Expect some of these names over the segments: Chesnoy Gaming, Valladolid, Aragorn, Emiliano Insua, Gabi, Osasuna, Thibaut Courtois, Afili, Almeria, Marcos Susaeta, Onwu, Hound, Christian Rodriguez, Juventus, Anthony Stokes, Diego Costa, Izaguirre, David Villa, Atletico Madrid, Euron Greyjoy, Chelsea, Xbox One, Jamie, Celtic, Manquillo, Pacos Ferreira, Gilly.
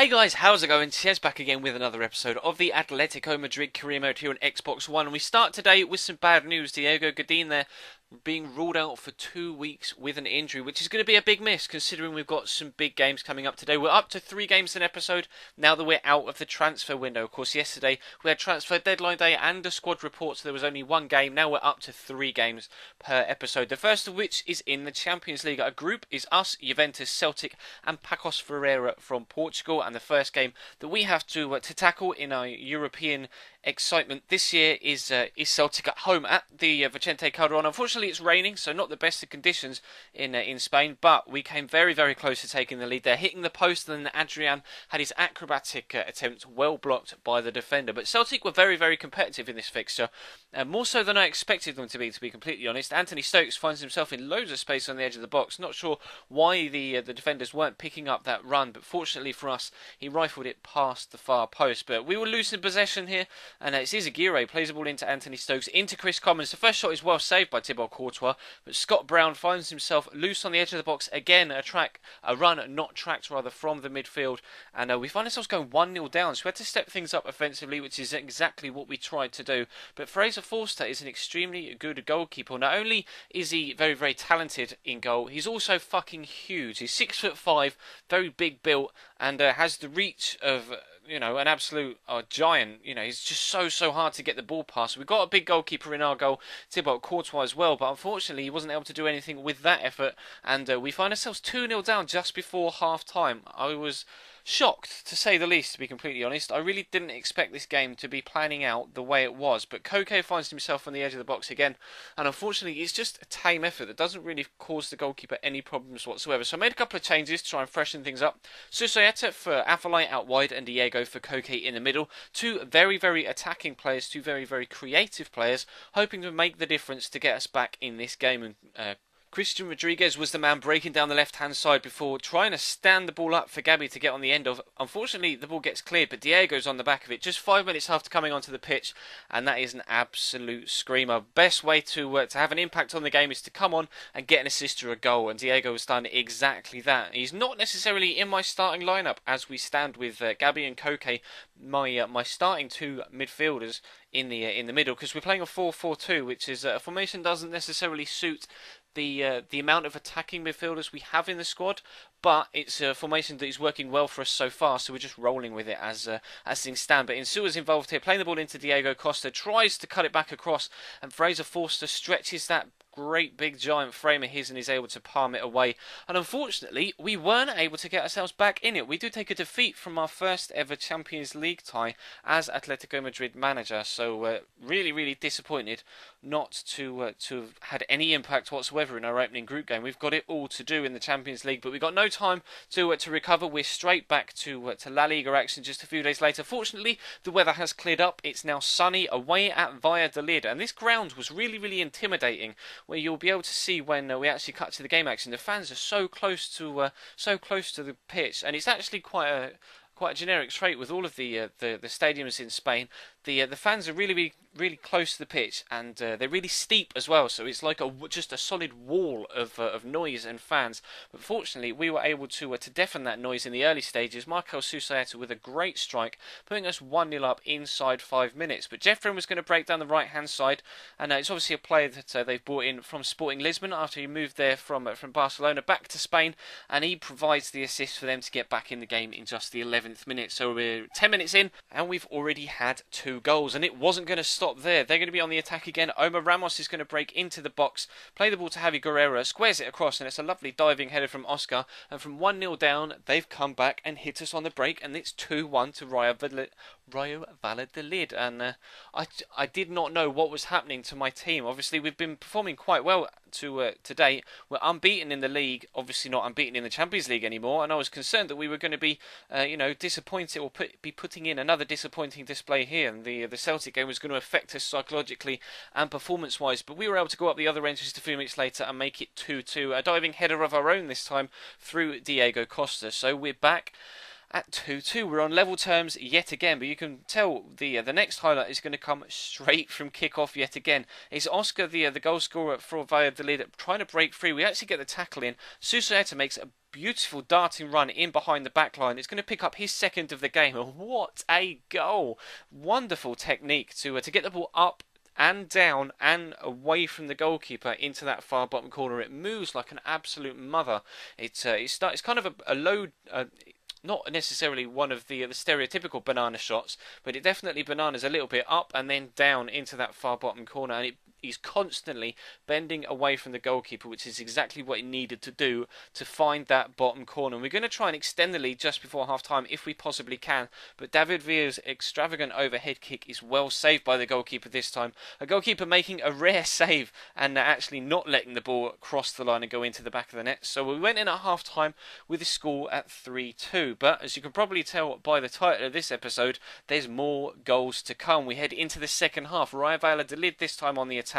Hey guys, how's it going? Tez back again with another episode of the Atletico Madrid career mode here on Xbox One. We start today with some bad news. Diego Godin there being ruled out for 2 weeks with an injury, which is going to be a big miss considering we've got some big games coming up today. We're up to 3 games an episode now that we're out of the transfer window. Of course, yesterday we had transfer deadline day and a squad report, so there was only 1 game. Now we're up to 3 games per episode. The first of which is in the Champions League. Our group is us, Juventus, Celtic and Pacos Ferreira from Portugal. And the first game that we have to tackle in our European excitement this year is Celtic at home at the Vicente Calderon. Unfortunately, it's raining, so not the best of conditions in Spain, but we came very, very close to taking the lead there, hitting the post, and then Adrian had his acrobatic attempt well blocked by the defender. But Celtic were very, very competitive in this fixture, more so than I expected them to be completely honest. Anthony Stokes finds himself in loads of space on the edge of the box. Not sure why the defenders weren't picking up that run, but fortunately for us, he rifled it past the far post. But we were losing possession here, and it's Izaguirre plays the ball into Anthony Stokes, into Chris Commons. The first shot is well saved by Thibaut Courtois, but Scott Brown finds himself loose on the edge of the box again. A run not tracked from the midfield, and we find ourselves going 1-0 down. So we had to step things up offensively, which is exactly what we tried to do. But Fraser Forster is an extremely good goalkeeper. Not only is he very, very talented in goal, he's also fucking huge. He's 6'5", very big built, and has the reach of an absolute giant. He's just so hard to get the ball past. We've got a big goalkeeper in our goal, Thibaut Courtois as well, but unfortunately he wasn't able to do anything with that effort, and we find ourselves 2-0 down just before half-time. I was shocked, to say the least, to be completely honest. I really didn't expect this game to be planning out the way it was, but Koke finds himself on the edge of the box again, and unfortunately it's just a tame effort that doesn't really cause the goalkeeper any problems whatsoever. So I made a couple of changes to try and freshen things up. Susaeta for Afili out wide and Diego for Koke in the middle. 2 very, very attacking players, 2 very, very creative players, hoping to make the difference to get us back in this game. And Christian Rodriguez was the man breaking down the left-hand side before trying to stand the ball up for Gabi to get on the end of. Unfortunately, the ball gets cleared, but Diego's on the back of it just 5 minutes after coming onto the pitch, and that is an absolute screamer. Best way to have an impact on the game is to come on and get an assist or a goal, and Diego has done exactly that. He's not necessarily in my starting lineup as we stand with Gabi and Koke, my starting 2 midfielders in the middle, because we're playing a 4-4-2, which is a formation doesn't necessarily suit the amount of attacking midfielders we have in the squad, but it's a formation that is working well for us so far, so we're just rolling with it as things stand. But Insua's involved here, playing the ball into Diego Costa, tries to cut it back across, and Fraser Forster stretches that great big giant frame of his and is able to palm it away. And unfortunately, we weren't able to get ourselves back in it. We do take a defeat from our first ever Champions League tie as Atletico Madrid manager, so really, really disappointed not to have had any impact whatsoever in our opening group game. We've got it all to do in the Champions League, but we've got no time to recover. We're straight back to La Liga action just a few days later. Fortunately, the weather has cleared up. It's now sunny away at Valladolid, and this ground was really, really intimidating, where you'll be able to see when we actually cut to the game action. The fans are so close to the pitch, and it's actually quite a generic trait with all of the stadiums in Spain. The fans are really close to the pitch, and they're really steep as well, so it's like just a solid wall of noise and fans. But fortunately, we were able to deafen that noise in the early stages. Marcos Susaeta with a great strike, putting us 1-0 up inside 5 minutes. But Jefferson was going to break down the right-hand side, and it's obviously a player that they've brought in from Sporting Lisbon after he moved there from Barcelona back to Spain, and he provides the assist for them to get back in the game in just the 11th minute. So we're 10 minutes in, and we've already had 2 goals, and it wasn't going to stop there. They're going to be on the attack again. Omar Ramos is going to break into the box, play the ball to Javi Guerrero, squares it across, and it's a lovely diving header from Oscar. And from 1-0 down, they've come back and hit us on the break, and it's 2-1 to Rayo Valladolid. And I did not know what was happening to my team. Obviously, we've been performing quite well to date. We're unbeaten in the league, obviously not unbeaten in the Champions League anymore, and I was concerned that we were going to be disappointed or be putting in another disappointing display here, and the Celtic game was going to affect us psychologically and performance-wise. But we were able to go up the other end just a few minutes later and make it 2-2. A diving header of our own this time through Diego Costa. So we're back at 2-2. We're on level terms yet again, but you can tell the next highlight is going to come straight from kickoff yet again. It's Oscar, the goal scorer for Valladolid, trying to break free. We actually get the tackle in. Susaeta makes a beautiful darting run in behind the back line. It's going to pick up his second of the game. What a goal! Wonderful technique to get the ball up and down and away from the goalkeeper into that far bottom corner. It moves like an absolute mother. It's kind of a low... not necessarily one of the stereotypical banana shots, but it definitely bananas a little bit up and then down into that far bottom corner, and he's constantly bending away from the goalkeeper, which is exactly what he needed to do to find that bottom corner. And we're going to try and extend the lead just before half-time if we possibly can, but David Villa's extravagant overhead kick is well saved by the goalkeeper this time. A goalkeeper making a rare save and actually not letting the ball cross the line and go into the back of the net. So we went in at half-time with the score at 3-2. But as you can probably tell by the title of this episode, there's more goals to come. We head into the second half. Real Valladolid this time on the attack.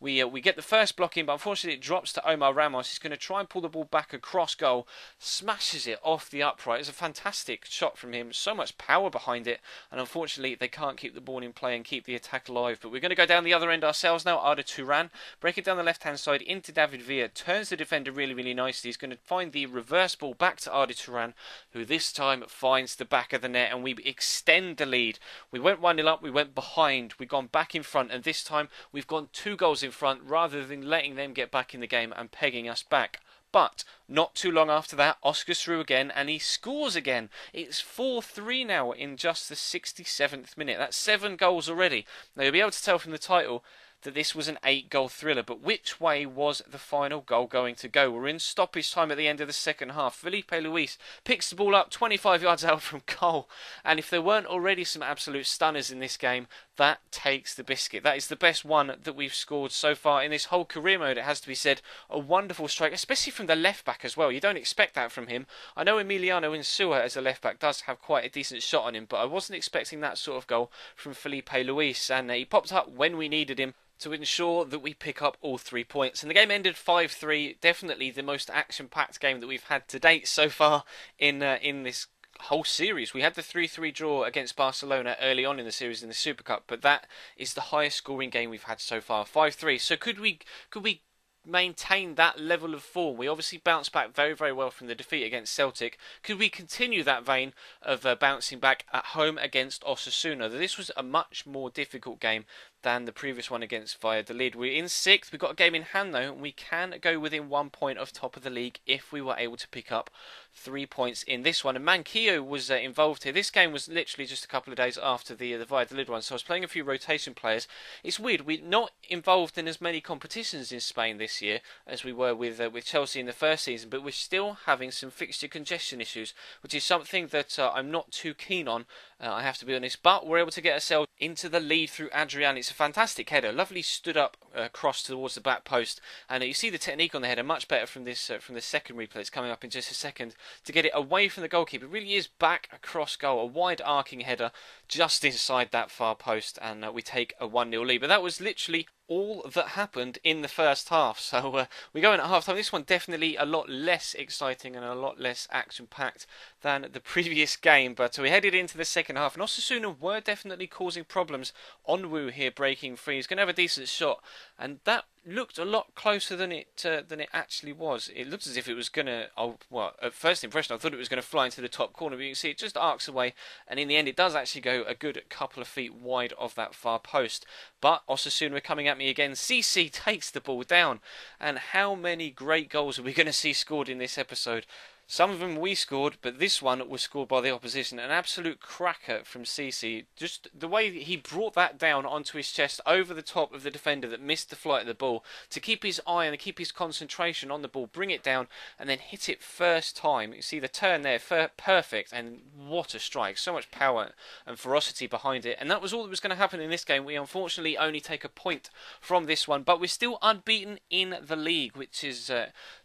We get the first block in, but unfortunately it drops to Omar Ramos. He's going to try and pull the ball back across goal, smashes it off the upright. It's a fantastic shot from him. So much power behind it, and unfortunately they can't keep the ball in play and keep the attack alive. But we're going to go down the other end ourselves now. Arda Turan, break it down the left-hand side into David Villa, turns the defender really, really nicely. He's going to find the reverse ball back to Arda Turan, who this time finds the back of the net, and we extend the lead. We went 1-0 up, we went behind, we've gone back in front, and this time we've gone 2 goals in front rather than letting them get back in the game and pegging us back. But not too long after that, Oscar threw again and he scores again. It's 4-3 now in just the 67th minute. That's 7 goals already. Now you'll be able to tell from the title that this was an 8-goal thriller, but which way was the final goal going to go? We're in stoppage time at the end of the second half. Felipe Luis picks the ball up 25 yards out from goal, and if there weren't already some absolute stunners in this game, that takes the biscuit. That is the best one that we've scored so far in this whole career mode, it has to be said. A wonderful strike, especially from the left-back as well. You don't expect that from him. I know Emiliano Insua as a left-back does have quite a decent shot on him, but I wasn't expecting that sort of goal from Felipe Luis, and he popped up when we needed him to ensure that we pick up all 3 points. And the game ended 5-3, definitely the most action-packed game that we've had to date so far in this whole series. We had the 3-3 draw against Barcelona early on in the series in the Super Cup, but that is the highest scoring game we've had so far, 5-3. So could we maintain that level of form? We obviously bounced back very, very well from the defeat against Celtic. Could we continue that vein of bouncing back at home against Osasuna? This was a much more difficult game than the previous one against Valladolid. We're in 6th. We've got a game in hand though, and we can go within 1 point of top of the league if we were able to pick up 3 points in this one. And Manquillo was involved here. This game was literally just a couple of days after the Valladolid one, so I was playing a few rotation players. It's weird, we're not involved in as many competitions in Spain this year as we were with Chelsea in the first season, but we're still having some fixture congestion issues, which is something that I'm not too keen on, I have to be honest. But we're able to get ourselves into the lead through Adrian. It's a fantastic header, lovely stood up cross towards the back post, and you see the technique on the header much better from this from the second replay that's coming up in just a second, to get it away from the goalkeeper. It really is back across goal, a wide arcing header just inside that far post, and we take a 1-0 lead. But that was literally all that happened in the first half. So we go in at half time. This one definitely a lot less exciting and a lot less action-packed than the previous game, but we headed into the second half, and Osasuna were definitely causing problems. Onwu here breaking free, he's going to have a decent shot, and that looked a lot closer than it actually was. It looked as if it was going to, well, at first impression I thought it was going to fly into the top corner, but you can see it just arcs away, and in the end it does actually go a good couple of feet wide of that far post. But Osasuna coming at me again. CC takes the ball down, and how many great goals are we going to see scored in this episode? Some of them we scored, but this one was scored by the opposition. An absolute cracker from Cissé. Just the way he brought that down onto his chest over the top of the defender that missed the flight of the ball, to keep his eye and keep his concentration on the ball, bring it down, and then hit it first time. You see the turn there, perfect, and what a strike. So much power and ferocity behind it. And that was all that was going to happen in this game. We unfortunately only take a point from this one, but we're still unbeaten in the league, which is...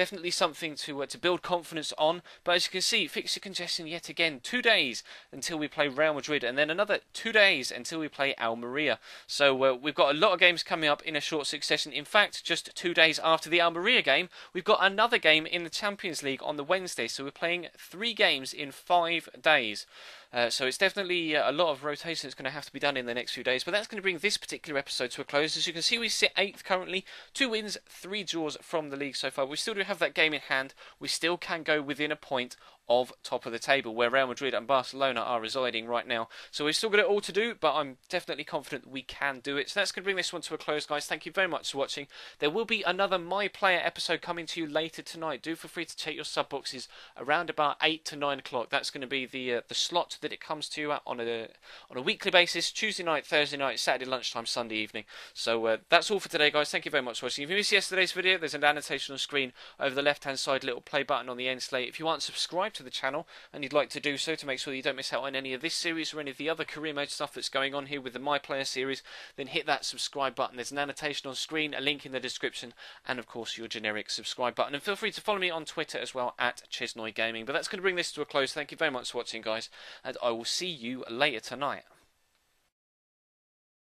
Definitely something to build confidence on. But as you can see, fixture congestion yet again. 2 days until we play Real Madrid, and then another 2 days until we play Almeria. So we've got a lot of games coming up in a short succession. In fact, just 2 days after the Almeria game, we've got another game in the Champions League on the Wednesday. So we're playing 3 games in 5 days. So it's definitely a lot of rotation that's going to have to be done in the next few days. But that's going to bring this particular episode to a close. As you can see, we sit 8th currently. 2 wins, 3 draws from the league so far. We still do have that game in hand. We still can go within a point of top of the table, where Real Madrid and Barcelona are residing right now. So we've still got it all to do, but I'm definitely confident we can do it. So that's going to bring this one to a close, guys. Thank you very much for watching. There will be another My Player episode coming to you later tonight. Do feel free to check your sub boxes around about 8 to 9 o'clock. That's going to be the slot that it comes to you at on a weekly basis, Tuesday night, Thursday night, Saturday lunchtime, Sunday evening. So that's all for today, guys. Thank you very much for watching. If you missed yesterday's video, there's an annotation on screen over the left-hand side, little play button on the end slate. If you aren't subscribed to the channel and you'd like to do so to make sure you don't miss out on any of this series or any of the other career mode stuff that's going on here with the My Player series, then hit that subscribe button. There's an annotation on screen, a link in the description, and of course your generic subscribe button. And feel free to follow me on Twitter as well at Chesnoy Gaming. But that's going to bring this to a close. Thank you very much for watching, guys, and I will see you later tonight.